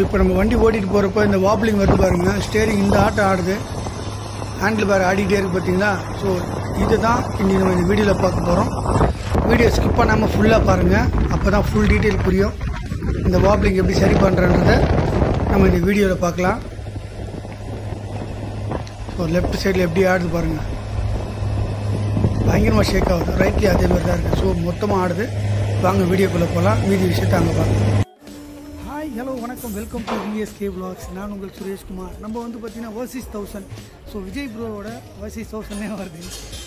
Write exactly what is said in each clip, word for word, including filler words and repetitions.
இப்போ நம்ம வண்டி ஓட்டிகிட்டு போகிறப்ப இந்த வாப்ளிங் வந்து பாருங்கள், ஸ்டேரிங் இந்த ஆட்டம் ஆடுது, ஹேண்டில் பார் ஆடிக்கிட்டே இருக்குது பார்த்தீங்களா. ஸோ இது தான் இன்றைக்கி நம்ம இந்த வீடியோவில் பார்க்க போகிறோம். வீடியோ ஸ்கிப் பண்ணாமல் ஃபுல்லாக பாருங்கள், அப்போ தான் ஃபுல் டீட்டெயில் புரியும். இந்த வாப்ளிங் எப்படி சரி பண்ணுறன்றதை நம்ம இந்த வீடியோவில் பார்க்கலாம். ஸோ லெஃப்ட் சைடில் எப்படி ஆடுது பாருங்கள், பயங்கரமாக ஷேக் ஆகுது. ரைட்லேயே அதே மாதிரி தான் இருக்குது. ஸோ மொத்தமாக ஆடுது. வாங்க வீடியோக்குள்ளே போகலாம், மீதி விஷயத்தை அங்கே பார்க்கலாம். ஹாய், ஹலோ, வணக்கம், வெல்கம் டு விஎஸ்கே வ்ளாக்ஸ். நான் உங்கள் சுரேஷ்குமார். நம்ம வந்து பார்த்தீங்கன்னா வேர்சஸ் தௌசண்ட். ஸோ விஜய் ப்ரோவோட வேர்சஸ் தௌசண்ட்னே வருது.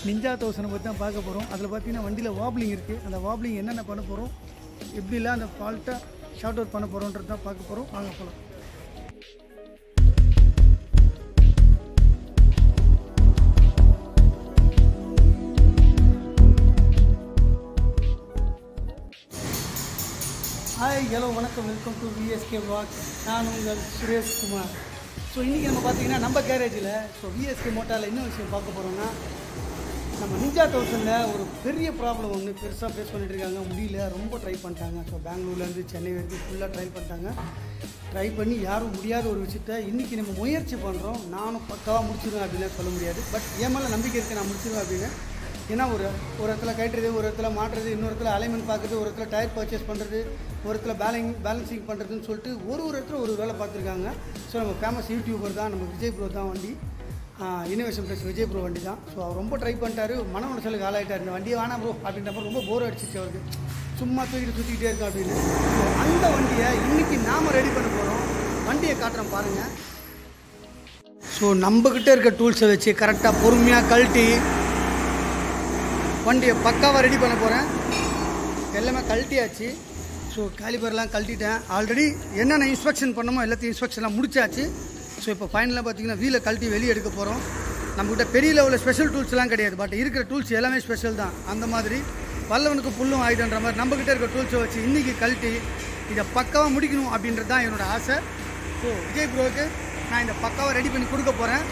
நிஞ்சா தௌசண்டை பற்றி தான் பார்க்க போகிறோம். அதில் பார்த்தீங்கன்னா வண்டியில் வாப்ளிங் இருக்குது. அந்த வாப்ளிங் என்னென்ன பண்ண போகிறோம், எப்படிலாம் அந்த ஃபால்ட்டை ஷார்ட் அவுட் பண்ண போகிறோன்றது தான் பார்க்க போகிறோம். வாங்க போகலாம். ஹாய், ஹலோ, வணக்கம், வெல்கம் டு விஎஸ்கே வ்ளாக்ஸ். நான் உங்கள் சுரேஷ்குமார். ஸோ இன்றைக்கி நம்ம பார்த்திங்கன்னா நம்ம கேரேஜில் ஸோ விஎஸ்கே மோட்டாரில் என்ன விஷயம் பார்க்க போகிறோன்னா, நம்ம நிஞ்சா தௌசண்டில் ஒரு பெரிய ப்ராப்ளம் ஒன்று பெருசாக ஃபேஸ் பண்ணிட்டுருக்காங்க. முடியல, ரொம்ப ட்ரை பண்ணிட்டாங்க. ஸோ பெங்களூர்லேருந்து சென்னை வரைக்கும் ஃபுல்லாக ட்ரை பண்ணிட்டாங்க. ட்ரை பண்ணி யாரும் முடியாத ஒரு விஷயத்தை இன்றைக்கி நம்ம முயற்சி பண்ணுறோம். நானும் பக்காவாக முடிச்சிடுவேன் அப்படின்னு சொல்ல முடியாது, பட் என் மேலே நம்பிக்கை இருக்குது, நான் முடிச்சிடுவேன் அப்படின்னு. ஏன்னா ஒரு ஒரு இடத்துல கட்டுறது, ஒரு இடத்துல மாட்டுறது, இன்னொரு இடத்துல அலைன்மெண்ட் பார்க்குறது, ஒரு இடத்துல டயர் பர்ச்சேஸ் பண்ணுறது, ஒரு இடத்துல பேலங் பேலன்சிங் பண்ணுறதுன்னு சொல்லிட்டு ஒரு ஒரு இடத்துல ஒரு வேலை பார்த்துருக்காங்க. ஸோ நம்ம ஃபேமஸ் யூடியூபர் தான் நம்ம விஜய் ப்ரோ தான் வண்டி, இன்னோவேஷன் ப்ளஸ் விஜய் ப்ரோ வண்டி தான். ஸோ அவர் ரொம்ப ட்ரை பண்ணிட்டார், மன உடச்சலுக்கு ஆளாயிட்டார். இந்த வண்டியை வேணாம் ப்ரோ அப்படின்ற மாதிரி ரொம்ப போர் அடிச்சிச்சு அவருக்கு, சும்மா தூக்கிட்டு சுற்றிக்கிட்டே இருக்கோம் அப்படின்னு. அந்த வண்டியை இன்றைக்கி நாம் ரெடி பண்ண போகிறோம். வண்டியை காட்டுறோம் பாருங்கள். ஸோ நம்மக்கிட்ட இருக்க டூல்ஸை வச்சு கரெக்டாக பொறுமையாக கழட்டி வண்டியை பக்காவாக ரெடி பண்ண போகிறேன். எல்லாமே கழட்டியாச்சு. ஸோ காலிபர்லாம் கழட்டிட்டேன் ஆல்ரெடி. என்னென்ன இன்ஸ்பெக்ஷன் பண்ணணுமோ எல்லாத்தையும் இன்ஸ்பெக்ஷன்லாம் முடிச்சாச்சு. ஸோ இப்போ ஃபைனலாக பார்த்திங்கன்னா வீலை கழட்டி வெளியே எடுக்க போகிறோம். நம்மக்கிட்ட பெரிய லெவலில் ஸ்பெஷல் டூல்ஸ்லாம் கிடையாது, பட் இருக்கிற டூல்ஸ் எல்லாமே ஸ்பெஷல் தான். அந்த மாதிரி வல்லவனுக்கு புல்லும் ஆயுதன்ற மாதிரி நம்மக்கிட்ட இருக்க டூல்ஸை வச்சு இன்றைக்கி கழட்டி இதை பக்காவாக முடிக்கணும் அப்படின்றது தான் என்னோடய ஆசை. ஸோ விஜய் ப்ரோவுக்கு நான் இந்த பக்காவாக ரெடி பண்ணி கொடுக்க போகிறேன்.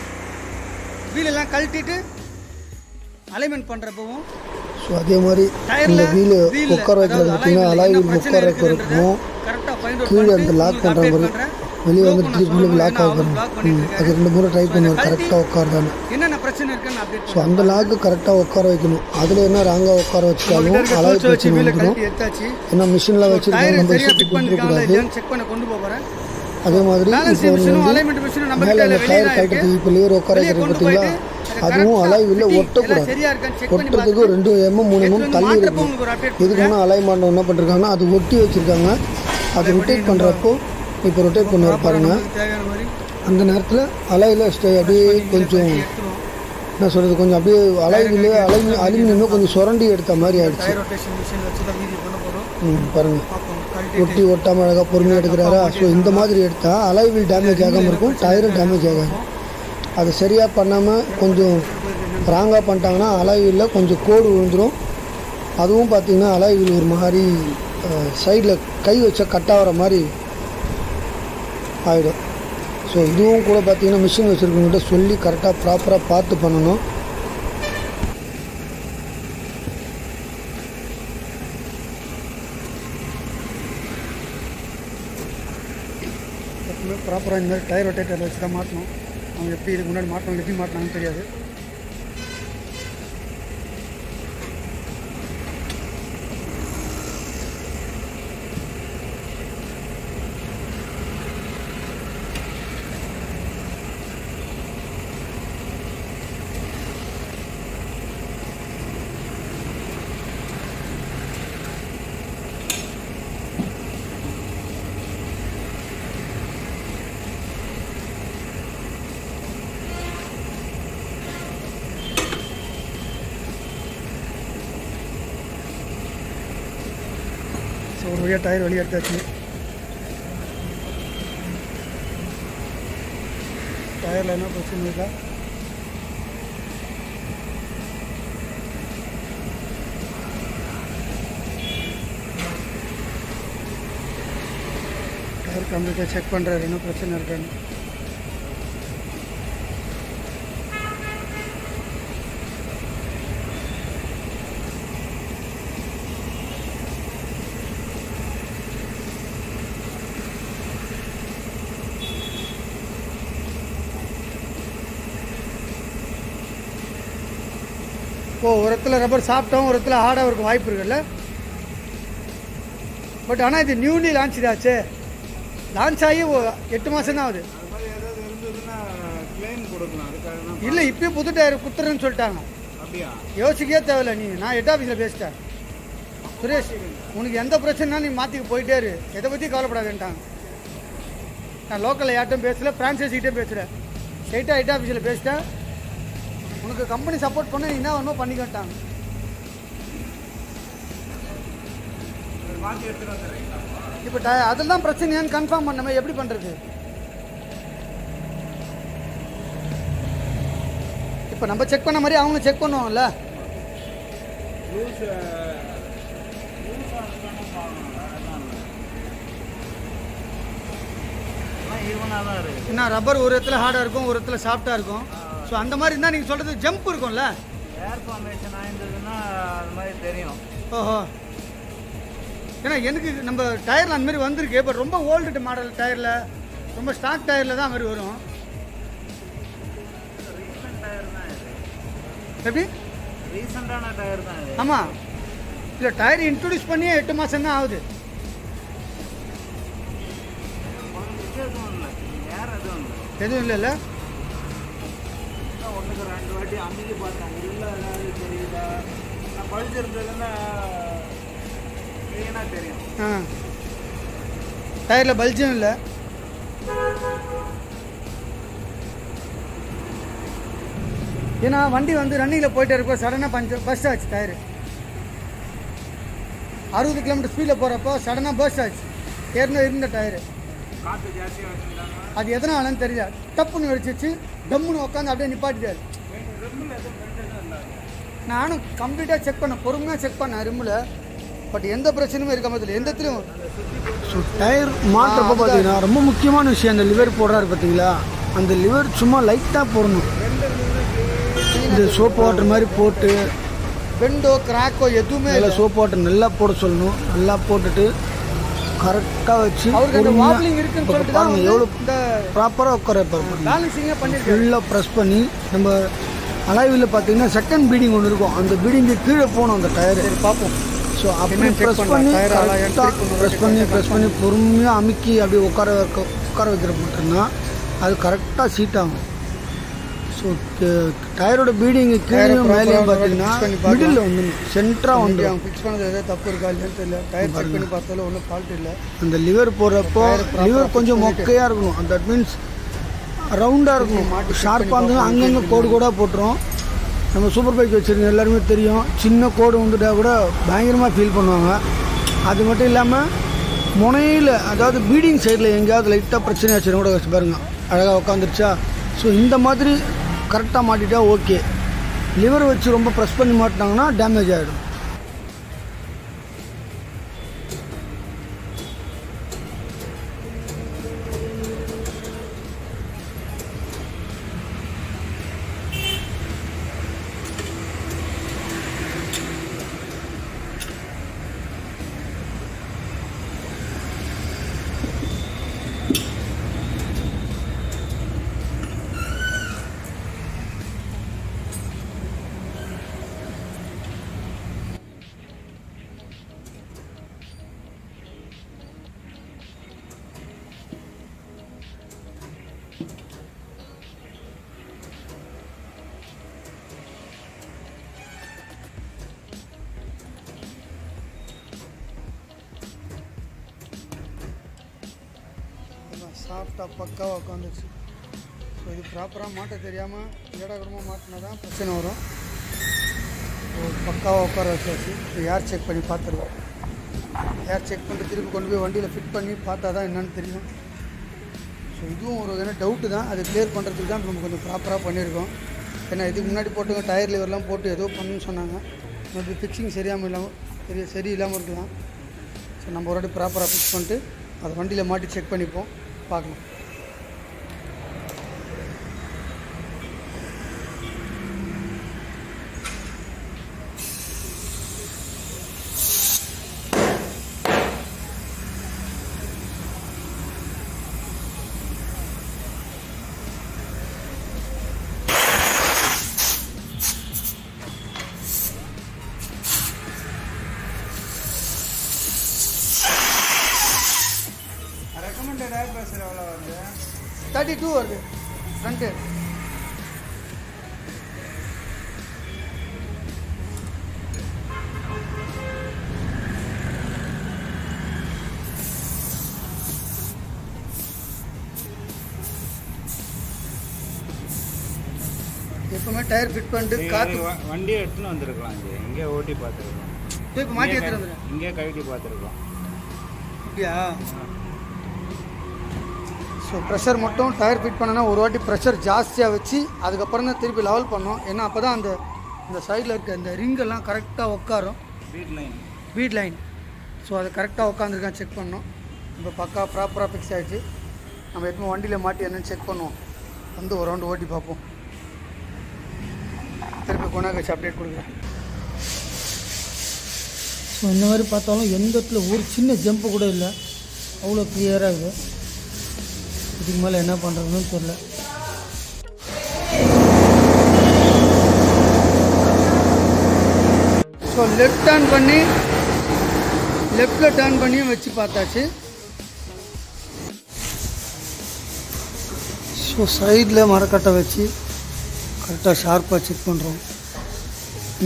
வீலெல்லாம் கழட்டிட்டு அலைன்மெண்ட் பண்ணுறப்பவும் ஸோ அதே மாதிரி இந்த வீலு உட்கார வைக்கிறது பார்த்தீங்கன்னா அலாயில் உட்கார வைக்கிறதுக்கும் கீழே வந்து லாக் பண்ணுற மாதிரி வெளியே வந்து டிஸ்பிளேக்கு லாக் ஆகணும். அது ரெண்டு மூணு ட்ரை பண்ணுவோம் கரெக்டாக உட்காருதானு. ஸோ அந்த லாக்கு கரெக்டாக உட்கார வைக்கணும். அதில் என்ன ராங்காக உட்கார வச்சுக்காலும் அலாய் பிரச்சனை வந்துடும். ஏன்னா மிஷினில் வச்சு நம்ம விஷயத்துக்கு வந்துடக்கூடாது. அதே மாதிரி இப்போ வந்து மேலே அந்த டயர் கழட்டி இப்போ லேர் உட்கார வைக்கிறது பார்த்தீங்களா, அதுவும் அலாய்வில் ஒட்டக்கூடாது. ஒட்டுறதுக்கு ரெண்டு எம்எம் மூணு எம்எம் தள்ளி இருக்கும். இதுக்குன்னா அலாய் மாண்டோம் என்ன பண்ணுறாங்கன்னா அது ஒட்டி வச்சுருக்காங்க. அதை ரொட்டேட் பண்ணுறப்போ இப்போ ரொட்டேட் பண்ண பாருங்கள். அந்த நேரத்தில் அலாயில் ஸ்டே அப்படியே கொஞ்சம் என்ன சொல்கிறது, கொஞ்சம் அப்படியே அலாயில் அலை அலுமினியமே கொஞ்சம் சுரண்டி எடுத்த மாதிரி ஆகிடுச்சு. ம், பாருங்கள், ஒட்டி ஒட்டாமல் அழகாக பொறுமையாக எடுக்கிறாரா. ஸோ இந்த மாதிரி எடுத்தால் அலாயில் டேமேஜ் ஆகாமல் இருக்கும், டயரும் டேமேஜ் ஆகாது. அது சரியாக பண்ணாமல் கொஞ்சம் ராங்காக பண்ணிட்டாங்கன்னா அலாயில் கொஞ்சம் கோடு விழுந்துடும். அதுவும் பார்த்திங்கன்னா அலாயில் ஒரு மாதிரி சைடில் கை வச்சா கட்டாகிற மாதிரி ஆகிடும். ஸோ இதுவும் கூட பார்த்திங்கன்னா மிஷின் வச்சுருக்கவங்கள்ட்ட சொல்லி கரெக்டாக ப்ராப்பராக பார்த்து பண்ணணும். எப்பவுமே ப்ராப்பராக இந்த மாதிரி டயர் ரொட்டேட்டர் வச்சு தான் மாற்றணும். அவங்க எப்படி இதுக்கு முன்னாடி மாட்டினாங்க, எப்படி மாட்டினாங்கன்னு தெரியாது. ஒரு வழியாக டயர் வெளியே எடுத்தாச்சு. டயரில் என்ன பிரச்சனை இருக்கா, டயர் கம்ப்ளீட்டாக செக் பண்ணுறாரு என்ன பிரச்சனை இருக்கான்னு. ஓ, ஒரு இடத்துல ரப்பர் சாஃப்ட்டாகவும் ஒரு இடத்துல ஹார்டாகவும் இருக்கும் வாய்ப்பு இருக்குல்ல. பட் ஆனால் இது நியூலி லான்ச் இதாச்சு, லான்ச் ஆகி எட்டு மாதம் தான் ஆகுது. இல்லை இப்பயே புது டயர் குத்துறேன்னு சொல்லிட்டாங்க. யோசிக்கவே தேவையில்ல நீ, நான் ஹெட் ஆஃபீஸில் பேசிட்டேன். சுரேஷ் உனக்கு எந்த பிரச்சனைனா நீ மாற்றிக்க போயிட்டே இரு, எதை பற்றியும் கவலைப்படாதுன்ட்டாங்க. நான் லோக்கலில் யார்ட்டும் பேசலை, ஃப்ரான்சைஸிக்கிட்டே பேசுகிறேன், ஸ்ட்ரைட்டாக ஹெட் ஆஃபீஸில் பேசிட்டேன். உனக்கு கம்பெனி சப்போர்ட் பண்ண நீ என்ன ஒன்றும் பண்ணிக்கிட்டாங்க. இப்போ ட அதெல்லாம் பிரச்சனையான்னு கன்ஃபார்ம் பண்ணாமல் எப்படி பண்ணுறது? இப்போ நம்ம செக் பண்ண மாதிரி அவங்களும் செக் பண்ணுவாங்கல்ல. ஏன்னா ரப்பர் ஒரு இடத்துல ஹார்டாக இருக்கும், ஒரு இடத்துல சாஃப்டாக இருக்கும். ஸோ அந்த மாதிரி இருந்தால் நீங்கள் சொல்கிறது ஜம்ப் இருக்கும்ல, ஏர் ஃபார்மேஷன் ஆயிருந்ததுன்னா அது மாதிரி தெரியும். ஓஹோ, ஏன்னா எனக்கு நம்ம டயரில் அந்த மாதிரி வந்திருக்கு. இப்போ ரொம்ப ஓல்டு மாடல் டயரில், ரொம்ப ஸ்டாக் டயரில் தான் மாதிரி வரும். எப்படி ரீசெண்டான டயர் தான். ஆமாம், இல்லை டயர் இன்ட்ரடியூஸ் பண்ணி எட்டு மாதம் தான் ஆகுது. எதுவும் இல்லைல்ல, ஒன்றுக்கு ரெண்டு வாட்டி அமைதி பார்த்தேன். இல்லை தெரியல, நான் பழிச்சிருந்ததுன்னா க்ளீனாக தெரியும். ஆ, டயரில் பல்ஜும் இல்லை. ஏன்னா வண்டி வந்து ரன்னிங்கில் போயிட்டே இருப்போம், சடனாக பஞ்ச பஸ்ட் ஆச்சு டயரு. அறுபது கிலோமீட்டர் ஸ்பீடில் போகிறப்போ சடனாக பஸ்ட் ஆச்சு, ஏற்கனவே இருந்த டயரு. அது எதனாலன்னு தெரியல, டப்புன்னு வெடிச்சிச்சு, டம்முன்னு உட்காந்து அப்படியே நிப்பாட்டிட்டாரு. நானும் கம்ப்ளீட்டாக செக் பண்ணேன், பொறுமையாக செக் பண்ணேன் ரிம்மில். பட் எந்த பிரச்சனையுமே இருக்க மாதிரி இல்லை, எந்த இடத்துலையும். ஸோ டயர் மாட்டுறப்போ பார்த்தீங்கன்னா ரொம்ப முக்கியமான விஷயம், அந்த லிவர் போடுறாரு பார்த்தீங்களா, அந்த லிவர் சும்மா லைட்டாக போடணும். இந்த சோப்பு வாட்டர் மாதிரி போட்டு பெண்டோ கிராக்கோ எதுவுமே இல்லை, சோப்பு வாட்டர் நல்லா போட சொல்லணும். நல்லா போட்டுட்டு கரெக்டாக வச்சு பாருங்க எவ்வளோ ப்ராப்பராக உட்கார ஃபுல்லாக ப்ரெஸ் பண்ணி. நம்ம அலாய்வில் பார்த்தீங்கன்னா செகண்ட் பீடிங் ஒன்று இருக்கும், அந்த பீடிங்கு கீழே போகணும் அந்த டயர் பார்ப்போம். ஸோ அப்படி ப்ரெஸ் பண்ணி ப்ரெஸ் பண்ணி ப்ரெஸ் பண்ணி பொறுமையாக அமுக்கி அப்படி உட்கார வைக்க உட்கார வைக்கிற மட்டும்தான் அது கரெக்டாக சீட் ஆகும். ஸோ டயரோட பீடிங்கு கீழே மேலேயும் பார்த்தீங்கன்னா மிடில் ஒன்று சென்டராக ஒன்று ஃபிக்ஸ் பண்ணது எதாவது தப்பு இருக்கா இல்லைன்னு தெரியல. டயர் செக் பண்ணி பார்த்தாலும் ஒன்றும் ஃபால்ட் இல்லை. அந்த லிவர் போடுறப்போ லிவர் கொஞ்சம் மொக்கையாக இருக்கணும், அந்த தட் மீன்ஸ் ரவுண்டாக இருக்கணும். ஷார்ப்பாக இருந்தாலும் அங்கங்கே கோடு கோடாக போட்டுரும். நம்ம சூப்பர் பைக் வச்சுருக்க எல்லாருமே தெரியும், சின்ன கோடு வந்துட்டா கூட பயங்கரமாக ஃபீல் பண்ணுவாங்க. அது மட்டும் இல்லாமல் முனையில் அதாவது பீடிங் சைடில் எங்கேயாவது லைட்டாக பிரச்சனை ஆச்சுன்னு கூட வச்சு பாருங்கள், அழகாக உட்காந்துருச்சா. ஸோ இந்த மாதிரி கரெக்டாக மாட்டிட்டா ஓகே. லிவர் வச்சு ரொம்ப ப்ரெஸ் பண்ணி மாட்டினாங்கன்னா டேமேஜ் ஆகிடும். சாஃப்டாக பக்காவாக உட்காந்துச்சு. ஸோ இது ப்ராப்பராக மாட்ட தெரியாமல் ஏடாகமாக மாட்டினா தான் பிரச்சனை வரும். பக்காவாக உட்கார வச்சாச்சு. ஏர் செக் பண்ணி பார்த்துருவோம். ஏர் செக் பண்ணி திருப்பி கொண்டு போய் வண்டியில் ஃபிட் பண்ணி பார்த்தா தான் என்னென்னு தெரியும். ஸோ இதுவும் ஒரு ஏன்னா டவுட்டு தான், அது கிளியர் பண்ணுறதுக்கு தான் நம்ம கொஞ்சம் ப்ராப்பராக பண்ணியிருக்கோம். ஏன்னா இதுக்கு முன்னாடி போட்டுங்க டயர் லிவர்லாம் போட்டு ஏதோ பண்ணுன்னு சொன்னாங்க. மறுபடியும் ஃபிக்ஸிங் சரியாமல் இல்லாமல் சரி சரி இல்லாமல் இருக்கலாம். ஸோ நம்ம ஒரு வாட்டி ப்ராப்பராக ஃபிக்ஸ் பண்ணிட்டு அது வண்டியில் மாட்டி செக் பண்ணிப்போம், பார்க்கலாம். டயர் பிரஷர் எவ்வளோ வருது? தேர்ட்டி டூ வருது ஃப்ரண்ட்டு. எப்பவுமே டயர் ஃபிட் பண்ணிட்டு காத்து வண்டியை எடுத்துன்னு வந்துருக்கலாம். இங்கே இங்கே ஓட்டி பார்த்துருக்கலாம். இப்போ மாட்டி எடுத்துட்டு வந்துருக்கேன். இங்கே கழட்டி பார்த்துருக்கலாம். அப்படியா? ஸோ ப்ரெஷர் மட்டும் டயர் ஃபிட் பண்ணனா ஒரு வாட்டி ப்ரெஷர் ஜாஸ்தியாக வச்சு அதுக்கப்புறம் தான் திருப்பி லெவல் பண்ணோம். ஏன்னா அப்போ தான் அந்த இந்த சைடில் இருக்க இந்த ரிங்கெல்லாம் கரெக்டாக உட்காரும். Bead line bead line so அது கரெக்டாக உட்காந்துருக்கான் செக் பண்ணோம். இப்போ பக்கா ப்ராப்பராக ஃபிக்ஸ் ஆகிடுச்சு. நம்ம எப்பவும் வண்டியில் மாட்டி என்னென்னு செக் பண்ணுவோம். வந்து ஒரு ரவுண்டு ஓட்டி பார்ப்போம். திருப்பி கொண்டாந்து வச்சு அப்டேட் கொடுக்குறேன். ஸோ இந்த மாதிரி பார்த்தாலும் எந்த இடத்துல ஒரு சின்ன ஜம்ப்பு கூட இல்லை, அவ்வளோ கிளியராக இருக்குது. இதுக்கு மேலே என்ன பண்ணுறதுன்னு தெரியல. ஸோ லெஃப்ட் டர்ன் பண்ணி லெஃப்டில் டர்ன் பண்ணியும் வச்சு பார்த்தாச்சு. ஸோ சைடில் மரக்கட்டை வச்சு கரெக்டாக ஷார்ப்பாக செக் பண்ணுறோம்.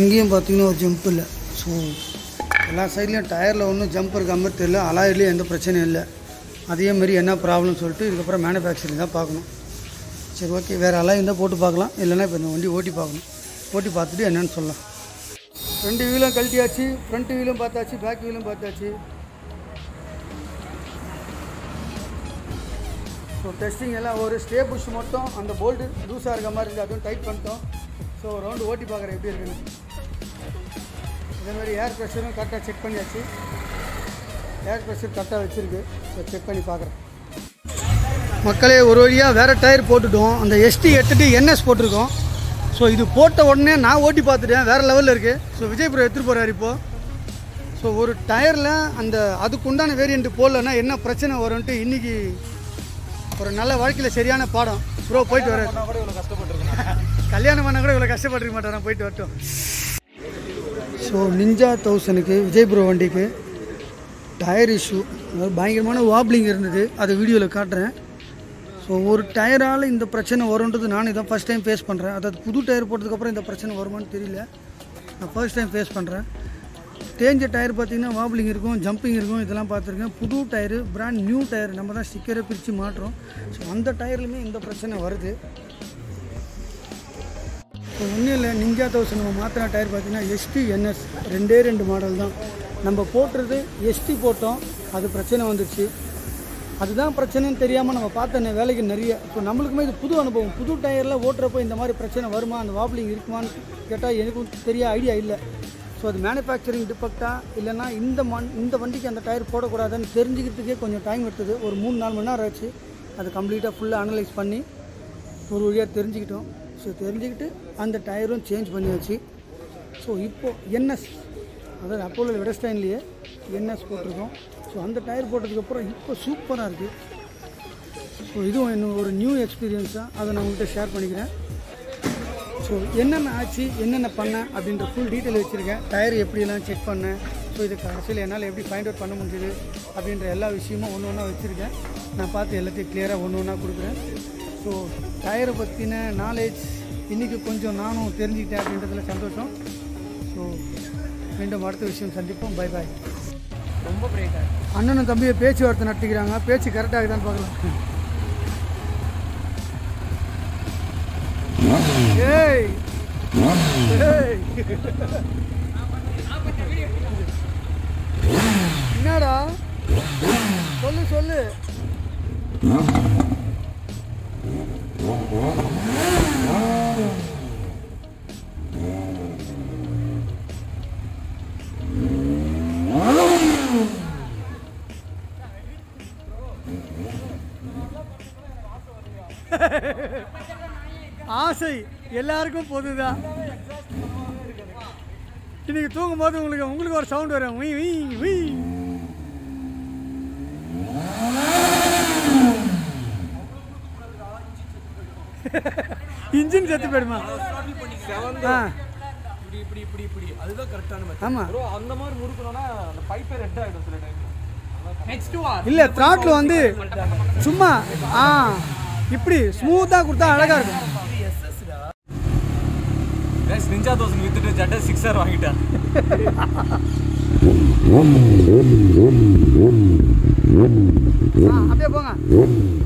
இங்கேயும் பார்த்திங்கன்னா ஒரு ஜம்ப் இல்லை. ஸோ எல்லா சைட்லேயும் டயரில் ஒன்றும் ஜம்ப் இருக்க மாதிரி தெரியல. அலாயிலையும் எந்த பிரச்சனையும் இல்லை. அதேமாரி என்ன ப்ராப்ளம்னு சொல்லிட்டு இதுக்கப்புறம் மேனுஃபேக்சரிங் தான் பார்க்கணும். சரி, ஓகே, வேறு அலாய் இருந்தால் போட்டு பார்க்கலாம். இல்லைன்னா இப்போ இந்த வண்டி ஓட்டி பார்க்கணும். ஓட்டி பார்த்துட்டு என்னென்னு சொல்லலாம். ரெண்டு வீலும் கழட்டியாச்சு, ஃப்ரண்ட் வீலும் பார்த்தாச்சு, பேக் வீலும் பார்த்தாச்சு. ஸோ டெஸ்டிங் எல்லாம் ஒரு ஸ்டே புஷ் மட்டும் அந்த போல்ட்டு லூஸாக இருக்க மாதிரி இருக்குது, அதுவும் டைட் பண்ணிட்டோம். ஸோ ரவுண்டு ஓட்டி பார்க்குற எப்படி இருக்குன்னு. இதேமாதிரி ஏர் ப்ரெஷரும் கரெக்டாக செக் பண்ணியாச்சு. ஏர் ப்ரெஷர் கரெக்டாக வச்சுருக்கு. ஸோ செக் பண்ணி பார்க்குறேன். மக்களே, ஒரு வழியாக வேறு டயர் போட்டுவிட்டோம். அந்த எஸ்டி எடுத்துகிட்டு என்எஸ் போட்டிருக்கோம். ஸோ இது போட்ட உடனே நான் ஓட்டி பார்த்துட்டேன். வேறு லெவலில் இருக்குது. ஸோ விஜய்புரம் எடுத்துகிட்டு போகிறார் இப்போது. ஸோ ஒரு டயரில் அந்த அதுக்குண்டான வேரியண்ட் போடலன்னா என்ன பிரச்சனை வரும்ன்ட்டு இன்றைக்கி ஒரு நல்ல வாழ்க்கையில் சரியான பாடம் ப்ரோ போயிட்டு வர. கூட இவ்வளோ கஷ்டப்பட்டுருக்கேன். கல்யாணம் பண்ணால் கூட இவ்வளோ கஷ்டப்பட்டுருக்க மாட்டேன். போயிட்டு வரட்டும். ஸோ நிஞ்சா தௌசண்ட்க்கு விஜய் ப்ரோ வண்டிக்கு டயர் இஷ்யூ, அதாவது பயங்கரமான வாப்ளிங் இருந்தது. அது வீடியோவில் காட்டுறேன். ஸோ ஒரு டயரால் இந்த பிரச்சனை வரும்ன்றது நானும் இதான் ஃபஸ்ட் டைம் ஃபேஸ் பண்ணுறேன். அதாவது புது டயர் போட்டதுக்கப்புறம் இந்த பிரச்சனை வருமானு தெரியல. நான் ஃபர்ஸ்ட் டைம் ஃபேஸ் பண்ணுறேன். தேஞ்ச டயர் பார்த்திங்கன்னா வாப்ளிங் இருக்கும், ஜம்பிங் இருக்கும், இதெல்லாம் பார்த்துருக்கேன். புது டயரு, பிராண்ட் நியூ டயர், நம்ம தான் ஸ்டிக்கரை பிரித்து மாட்டுறோம். ஸோ அந்த டயர்லையுமே இந்த பிரச்சனை வருது. இப்போ ஒன்றும் இல்லை, நிஞ்சா தௌசண்ட் நம்ம மாற்றின டயர் பார்த்திங்கன்னா எஸ்டி என்எஸ் ரெண்டே ரெண்டு மாடல் தான். நம்ம போட்டுறது எஸ்டி போட்டோம், அது பிரச்சனை வந்துடுச்சு. அதுதான் பிரச்சனைன்னு தெரியாமல் நம்ம பார்த்தோன்னே வேலைக்கு நிறைய. இப்போ நம்மளுக்குமே இது புது அனுபவம். புது டயரில் ஓட்டுறப்போ இந்த மாதிரி பிரச்சனை வருமா, அந்த வாப்ளிங் இருக்குமான்னு கேட்டால் எனக்கும் தெரிய ஐடியா இல்லை. ஸோ அது மேனுஃபேக்சரிங் டிஃபெக்டாக இல்லைனா இந்த மண் இந்த வண்டிக்கு அந்த டயர் போடக்கூடாதுன்னு தெரிஞ்சுக்கிறதுக்கே கொஞ்சம் டைம் எடுத்தது. ஒரு மூணு நாலு மணி நேரம் ஆச்சு. அது கம்ப்ளீட்டாக ஃபுல்லாக அனலைஸ் பண்ணி ஒரு வழியாக தெரிஞ்சுக்கிட்டோம். ஸோ தெரிஞ்சுக்கிட்டு அந்த டயரும் சேஞ்ச் பண்ணியாச்சு. ஸோ இப்போது என்எஸ், அதாவது அப்போலோ வெடஸ்டைன்லேயே என்எஸ் போட்டிருக்கோம். ஸோ அந்த டயர் போட்டதுக்கப்புறம் இப்போ சூப்பராக இருக்குது. ஸோ இதுவும் இன்னும் ஒரு நியூ எக்ஸ்பீரியன்ஸாக அதை நான் உங்கள்கிட்ட ஷேர் பண்ணிக்கிறேன். ஸோ என்னென்ன ஆச்சு, என்னென்ன பண்ணேன் அப்படின்ற ஃபுல் டீட்டெயில் வச்சுருக்கேன். டயர் எப்படிலாம் செக் பண்ணேன், ஸோ இதுக்கு கடைசியில் என்னால் எப்படி ஃபைண்ட் அவுட் பண்ண முடியுது அப்படின்ற எல்லா விஷயமும் ஒன்று ஒன்றா வச்சுருக்கேன். நான் பார்த்து எல்லாத்தையும் கிளியராக ஒன்று ஒன்றா கொடுக்குறேன். ஸோ டயரை பற்றின நாலேஜ் இன்றைக்கி கொஞ்சம் நானும் தெரிஞ்சுக்கிட்டேன் அப்படின்றதுல சந்தோஷம். ஸோ மீண்டும் அடுத்த விஷயம் சந்திப்போம். Bye bye. ரொம்ப பிரேக் ஆகும். அண்ணனும் தம்பியை பேச்சுவார்த்தை நடத்திக்கிறாங்க. பேச்சு கரெக்டாக இருக்குதான்னு பார்க்கலாம். ஏய் ஏய் என்னடா சொல்லு சொல்லு. ஆசை எல்லாருக்கும் பொதுதான். இன்னைக்கு தூங்கும் போது உங்களுக்கு உங்களுக்கு ஒரு சவுண்ட் வரும். வீ வீ வீ இன்ஜின் செத்து போயிடுமா? இப்படி இப்படி இப்படி அதுதான் கரெக்டான. ஆமாம், அந்த மாதிரி முறுக்கணும்னா அந்த பைப்பே ரெட் ஆகிடும் சில டைம். இல்லை த்ராட்டில் வந்து சும்மா ஆ இப்படி ஸ்மூத்தாக கொடுத்தா அழகாக இருக்கும். நிஞ்சா தோசன் வித்துட்டு ஜட்ட சிக்ஸர் வாங்கிட்டான். அப்படியே போங்க.